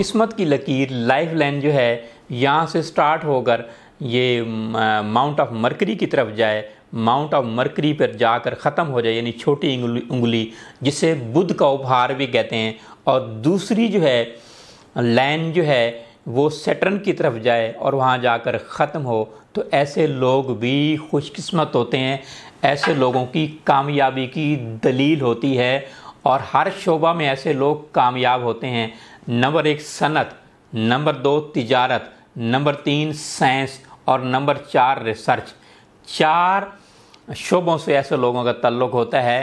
किस्मत की लकीर लाइफ लाइन जो है यहाँ से स्टार्ट होकर ये माउंट ऑफ मरकरी की तरफ जाए, माउंट ऑफ मरकरी पर जाकर ख़त्म हो जाए, यानी छोटी उंगली जिसे बुध का उपहार भी कहते हैं। और दूसरी जो है लाइन जो है वो सैटर्न की तरफ जाए और वहाँ जाकर ख़त्म हो। तो ऐसे लोग भी खुशकिस्मत होते हैं, ऐसे लोगों की कामयाबी की दलील होती है और हर शोबा में ऐसे लोग कामयाब होते हैं। नंबर 1 सनत, नंबर 2 तिजारत, नंबर 3 साइंस और नंबर 4 रिसर्च। 4 शोबों से ऐसे लोगों का ताल्लुक़ होता है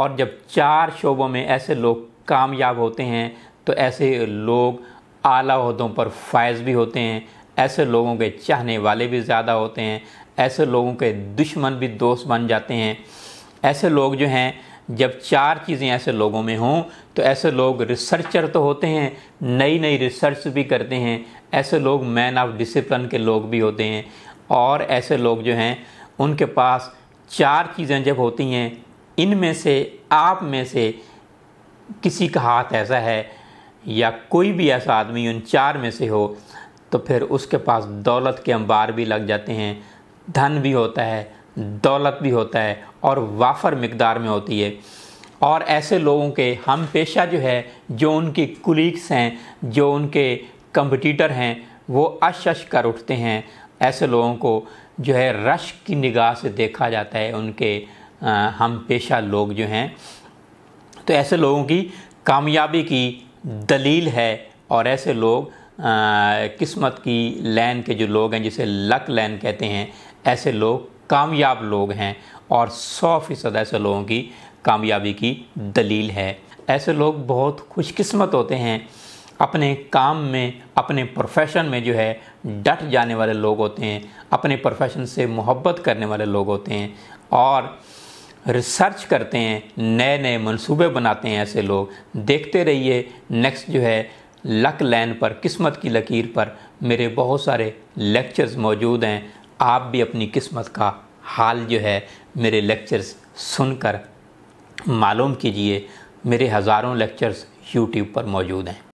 और जब 4 शोबों में ऐसे लोग कामयाब होते हैं तो ऐसे लोग आला ओहदों पर फायज़ भी होते हैं, ऐसे लोगों के चाहने वाले भी ज़्यादा होते हैं, ऐसे लोगों के दुश्मन भी दोस्त बन जाते हैं। ऐसे लोग जो हैं, जब 4 चीज़ें ऐसे लोगों में हों तो ऐसे लोग रिसर्चर तो होते हैं, नई नई रिसर्च भी करते हैं, ऐसे लोग मैन ऑफ डिसिप्लिन के लोग भी होते हैं। और ऐसे लोग जो हैं उनके पास 4 चीज़ें जब होती हैं, इनमें से आप में से किसी का हाथ ऐसा है या कोई भी ऐसा आदमी उन 4 में से हो तो फिर उसके पास दौलत के अंबार भी लग जाते हैं, धन भी होता है, दौलत भी होता है और वाफर मिकदार में होती है। और ऐसे लोगों के हम पेशा जो है, जो उनके कुलीग्स हैं, जो उनके कंपटीटर हैं, वो अश कर उठते हैं। ऐसे लोगों को जो है रश की निगाह से देखा जाता है, उनके हम पेशा लोग जो हैं। तो ऐसे लोगों की कामयाबी की दलील है और ऐसे लोग किस्मत की लाइन के जो लोग हैं, जिसे लक लाइन कहते हैं, ऐसे लोग कामयाब लोग हैं और 100% ऐसे लोगों की कामयाबी की दलील है। ऐसे लोग बहुत खुशकिस्मत होते हैं, अपने काम में, अपने प्रोफेशन में जो है डट जाने वाले लोग होते हैं, अपने प्रोफेशन से मोहब्बत करने वाले लोग होते हैं और रिसर्च करते हैं, नए नए मंसूबे बनाते हैं ऐसे लोग। देखते रहिए नेक्स्ट जो है लक लाइन पर, किस्मत की लकीर पर मेरे बहुत सारे लेक्चर्स मौजूद हैं। आप भी अपनी किस्मत का हाल जो है मेरे लेक्चर्स सुनकर मालूम कीजिए। मेरे हज़ारों लेक्चर्स यूट्यूब पर मौजूद हैं।